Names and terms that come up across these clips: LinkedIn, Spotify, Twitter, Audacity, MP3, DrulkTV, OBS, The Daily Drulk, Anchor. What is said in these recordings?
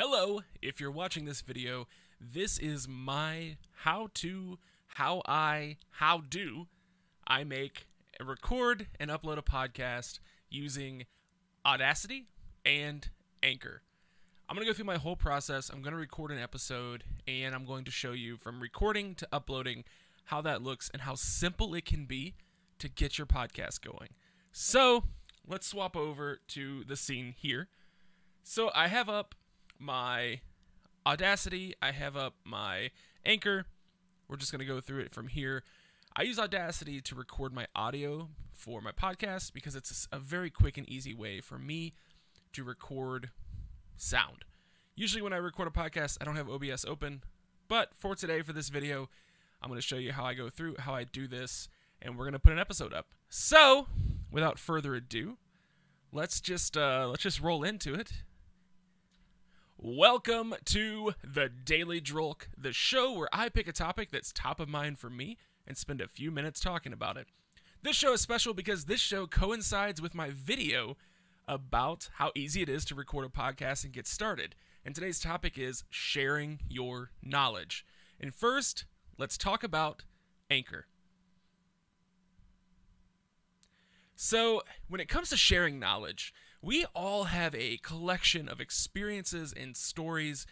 Hello, if you're watching this video, this is my how I make, record, and upload a podcast using Audacity and Anchor. I'm going to go through my whole process. I'm going to record an episode, and I'm going to show you from recording to uploading how that looks and how simple it can be to get your podcast going. So let's swap over to the scene here. So I have up my Audacity, I have up my Anchor. We're just going to go through it from here. I use Audacity to record my audio for my podcast because it's a very quick and easy way for me to record sound. Usually when I record a podcast, I don't have OBS open, but for today, for this video, I'm going to show you how I go through, how I do this, and we're going to put an episode up. So without further ado, let's just roll into it. Welcome to The Daily Drulk, the show where I pick a topic that's top of mind for me and spend a few minutes talking about it. This show is special because this show coincides with my video about how easy it is to record a podcast and get started. And today's topic is sharing your knowledge. And first, let's talk about Anchor. So, when it comes to sharing knowledge, we all have a collection of experiences and stories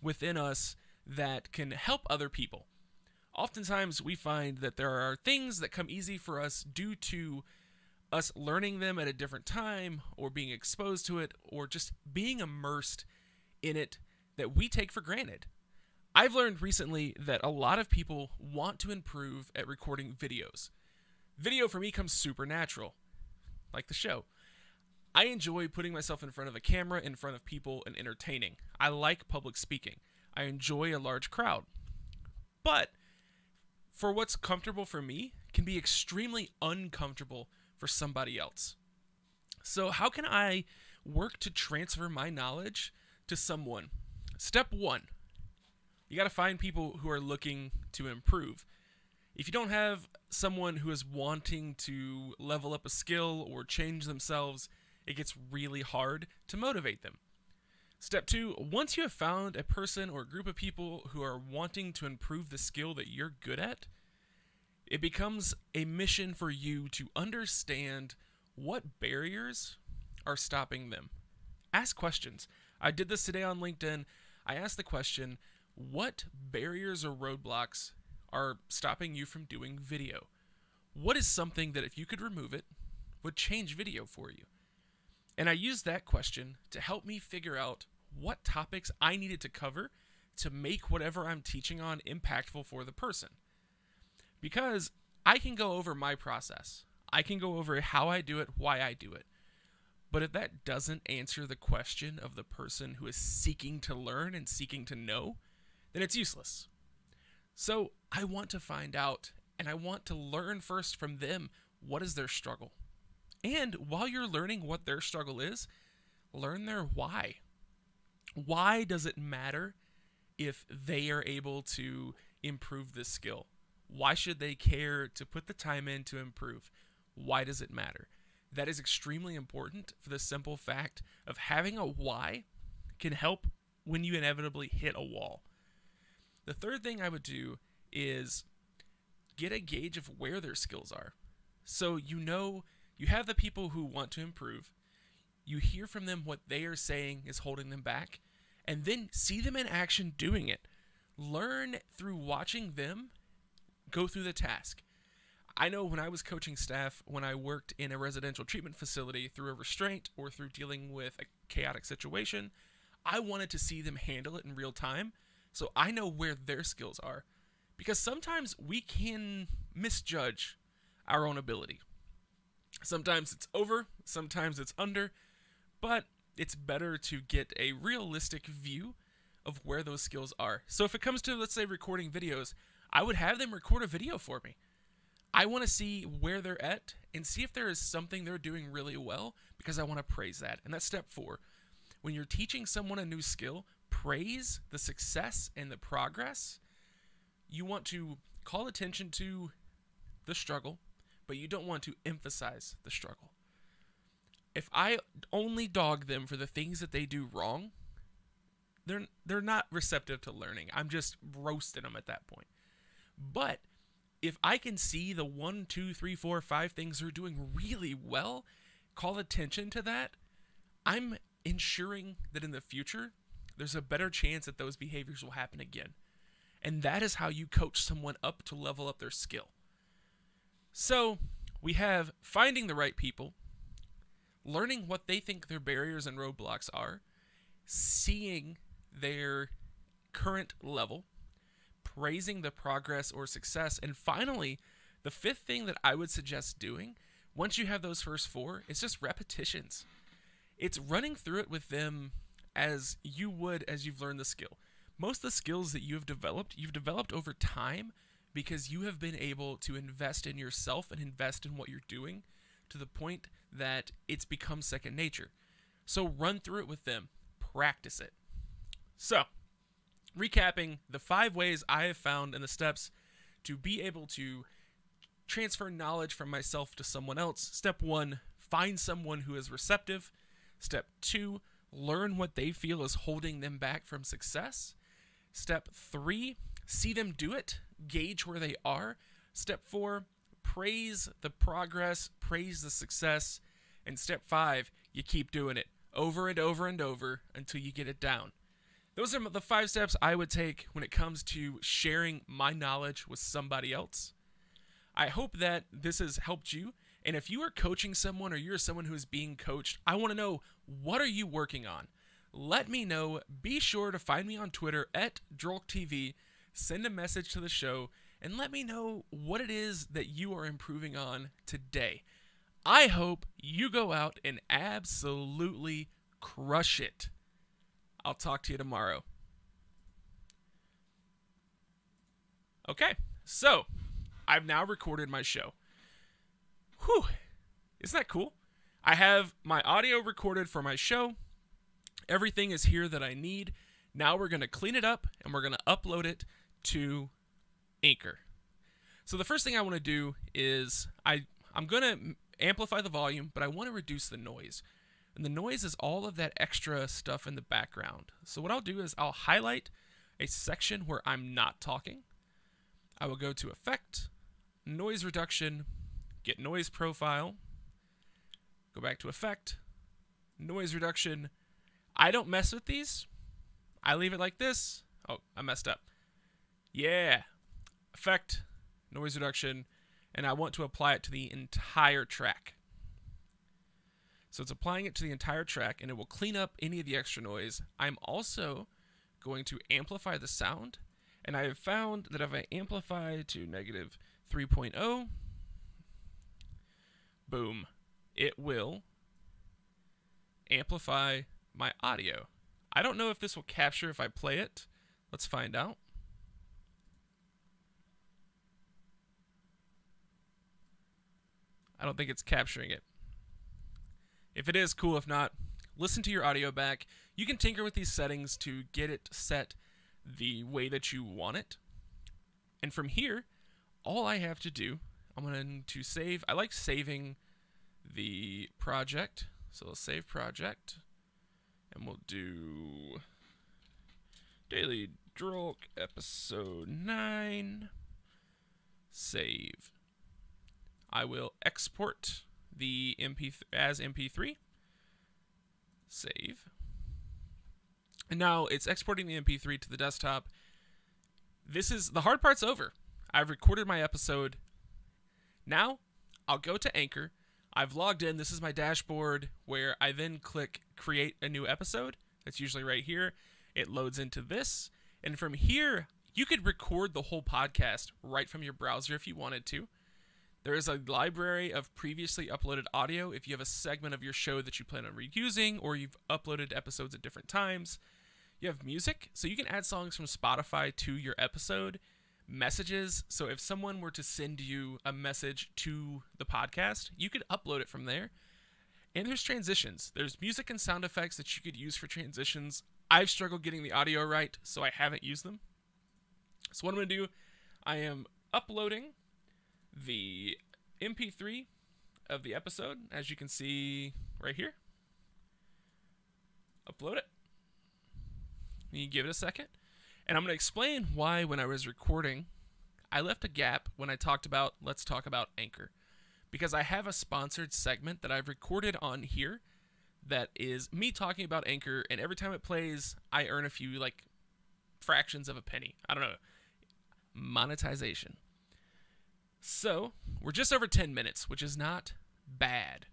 within us that can help other people. Oftentimes, we find that there are things that come easy for us due to us learning them at a different time or being exposed to it or just being immersed in it that we take for granted. I've learned recently that a lot of people want to improve at recording videos. Video for me comes super natural, like the show. I enjoy putting myself in front of a camera, in front of people, and entertaining. I like public speaking. I enjoy a large crowd. But for what's comfortable for me can be extremely uncomfortable for somebody else. So how can I work to transfer my knowledge to someone? Step one, you got to find people who are looking to improve. If you don't have someone who is wanting to level up a skill or change themselves, it gets really hard to motivate them. Step two, once you have found a person or a group of people who are wanting to improve the skill that you're good at, it becomes a mission for you to understand what barriers are stopping them. Ask questions. I did this today on LinkedIn. I asked the question, what barriers or roadblocks are stopping you from doing video? What is something that if you could remove it, would change video for you? And I used that question to help me figure out what topics I needed to cover to make whatever I'm teaching on impactful for the person. Because I can go over my process. I can go over how I do it, why I do it. But if that doesn't answer the question of the person who is seeking to learn and seeking to know, then it's useless. So I want to find out, and I want to learn first from them, what is their struggle? And while you're learning what their struggle is, learn their why. Why does it matter if they are able to improve this skill? Why should they care to put the time in to improve? Why does it matter? That is extremely important for the simple fact of having a why can help when you inevitably hit a wall. The third thing I would do is get a gauge of where their skills are. So you have the people who want to improve, you hear from them what they are saying is holding them back, and then see them in action doing it. Learn through watching them go through the task. I know when I was coaching staff, when I worked in a residential treatment facility through a restraint or through dealing with a chaotic situation, I wanted to see them handle it in real time so I know where their skills are. Because sometimes we can misjudge our own ability. Sometimes it's over, sometimes it's under, but it's better to get a realistic view of where those skills are. So if it comes to, let's say, recording videos, I would have them record a video for me. I want to see where they're at and see if there is something they're doing really well because I want to praise that. And that's step four. When you're teaching someone a new skill, praise the success and the progress. You want to call attention to the struggle, but you don't want to emphasize the struggle. If I only dog them for the things that they do wrong, they're not receptive to learning. I'm just roasting them at that point. But if I can see the 1, 2, 3, 4, 5 things they're doing really well, call attention to that, I'm ensuring that in the future, there's a better chance that those behaviors will happen again. And that is how you coach someone up to level up their skill. So we have finding the right people, learning what they think their barriers and roadblocks are, seeing their current level, praising the progress or success, and finally, the fifth thing that I would suggest doing, once you have those first four, is just repetitions. It's running through it with them as you would as you've learned the skill. Most of the skills that you've developed over time because you have been able to invest in yourself and invest in what you're doing to the point that it's become second nature. So run through it with them. Practice it. So, recapping the 5 ways I have found in the steps to be able to transfer knowledge from myself to someone else. Step 1, find someone who is receptive. Step 2, learn what they feel is holding them back from success. Step 3, see them do it, gauge where they are. Step 4, praise the progress, praise the success. And step 5, you keep doing it over and over and over until you get it down. Those are the 5 steps I would take when it comes to sharing my knowledge with somebody else. I hope that this has helped you. And if you are coaching someone or you're someone who is being coached, I want to know, what are you working on? Let me know. Be sure to find me on Twitter at DrulkTV. Send a message to the show and let me know what it is that you are improving on today. I hope you go out and absolutely crush it. I'll talk to you tomorrow. Okay, so I've now recorded my show. Whew, isn't that cool? I have my audio recorded for my show. Everything is here that I need. Now we're going to clean it up and we're going to upload it to Anchor. So the first thing I want to do is I'm going to amplify the volume, but I want to reduce the noise. And the noise is all of that extra stuff in the background. So what I'll do is I'll highlight a section where I'm not talking. I will go to Effect, Noise Reduction, Get Noise Profile, go back to Effect, Noise Reduction. I don't mess with these. I leave it like this. Oh, I messed up. Yeah. Effect, Noise Reduction, and I want to apply it to the entire track. So it's applying it to the entire track, and it will clean up any of the extra noise. I'm also going to amplify the sound, and I have found that if I amplify to negative 3.0, boom, it will amplify my audio. I don't know if this will capture if I play it. Let's find out. I don't think it's capturing it. If it is, cool. If not, listen to your audio back. You can tinker with these settings to get it set the way that you want it. And from here, all I have to do, I'm going to save. I like saving the project. So we'll save project. And we'll do Daily Drulk episode 9. Save. I will export the MP3 as MP3. Save. And now it's exporting the MP3 to the desktop. This is the hard part's over. I've recorded my episode. Now, I'll go to Anchor, I've logged in, this is my dashboard, where I then click Create a New Episode. That's usually right here. It loads into this, and from here, you could record the whole podcast right from your browser if you wanted to. There is a library of previously uploaded audio if you have a segment of your show that you plan on reusing, or you've uploaded episodes at different times. You have music, so you can add songs from Spotify to your episode. Messages, so if someone were to send you a message to the podcast, you could upload it from there. And there's transitions. There's music and sound effects that you could use for transitions. I've struggled getting the audio right, so I haven't used them. So what I'm going to do, I am uploading the MP3 of the episode, as you can see right here. Upload it. and you give it a second. And I'm going to explain why when I was recording, I left a gap when I talked about Let's Talk About Anchor. Because I have a sponsored segment that I've recorded on here that is me talking about Anchor, and every time it plays, I earn a few, like, fractions of a penny. I don't know. Monetization. So, we're just over 10 minutes, which is not bad.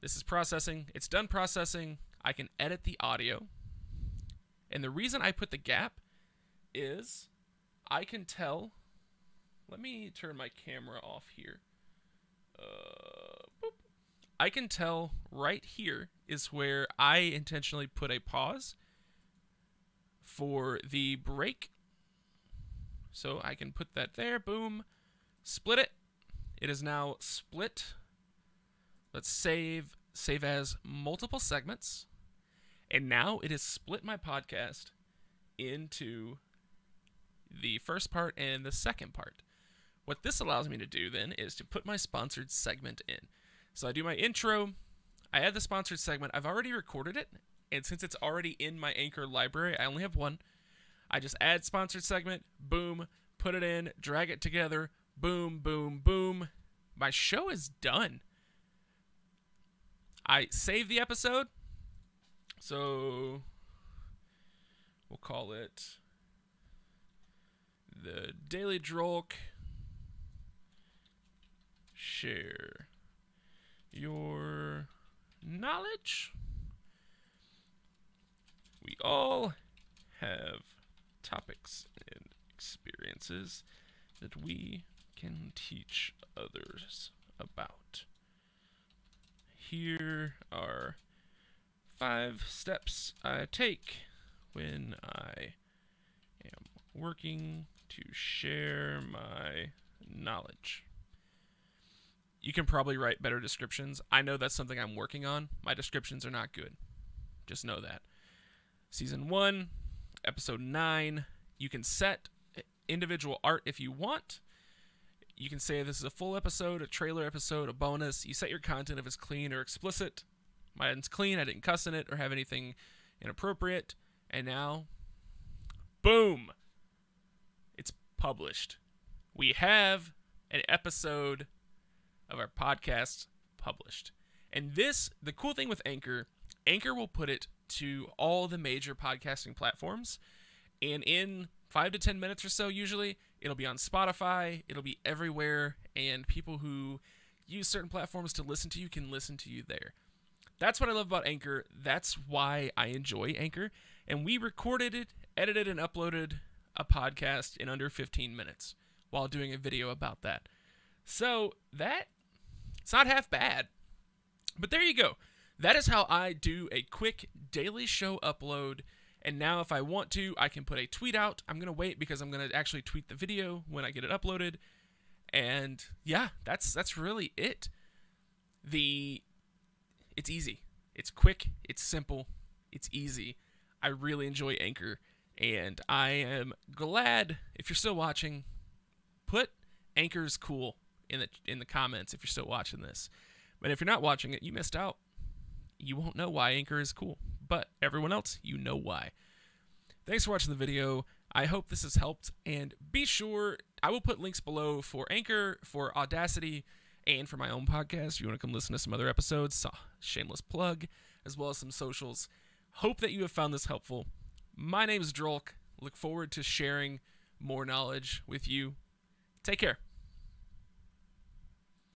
This is processing. It's done processing. I can edit the audio. And the reason I put the gap is I can tell. Let me turn my camera off here. Boop. I can tell right here is where I intentionally put a pause for the break. So I can put that there. Boom. Split it. It is now split. Let's save. Save as multiple segments. And now it has split my podcast into the first part and the second part. What this allows me to do then is to put my sponsored segment in. So I do my intro. I add the sponsored segment. I've already recorded it. And since it's already in my Anchor library, I only have one. I just add sponsored segment. Boom. Put it in. Drag it together. Boom, boom, boom. My show is done. I save the episode. So we'll call it The Daily Drulk. Share your knowledge. We all have topics and experiences that we can teach others about. Here are 5 steps I take when I am working to share my knowledge. You can probably write better descriptions. I know that's something I'm working on. My descriptions are not good. Just know that. Season 1, episode 9. You can set individual art if you want. You can say this is a full episode, a trailer episode, a bonus. You set your content if it's clean or explicit. Mine's clean. I didn't cuss in it or have anything inappropriate. And now, boom! It's published. We have an episode of our podcast published. And this, the cool thing with Anchor, Anchor will put it to all the major podcasting platforms. And in 5 to 10 minutes or so, usually, it'll be on Spotify. It'll be everywhere. And people who use certain platforms to listen to you can listen to you there. That's what I love about Anchor. That's why I enjoy Anchor. And we recorded it, edited, and uploaded a podcast in under 15 minutes while doing a video about that. So that, it's not half bad. But there you go. That is how I do a quick daily show upload. And now if I want to, I can put a tweet out. I'm going to wait because I'm going to actually tweet the video when I get it uploaded. And yeah, that's really it. It's easy. It's quick. It's simple. It's easy. I really enjoy Anchor. And I am glad, if you're still watching, put Anchor's cool in the comments if you're still watching this. But if you're not watching it, you missed out. You won't know why Anchor is cool. But everyone else, you know why. Thanks for watching the video. I hope this has helped. And be sure, I will put links below for Anchor, for Audacity, and for my own podcast. You want to come listen to some other episodes, shameless plug, as well as some socials. Hope that you have found this helpful. My name is Drulk. Look forward to sharing more knowledge with you. Take care.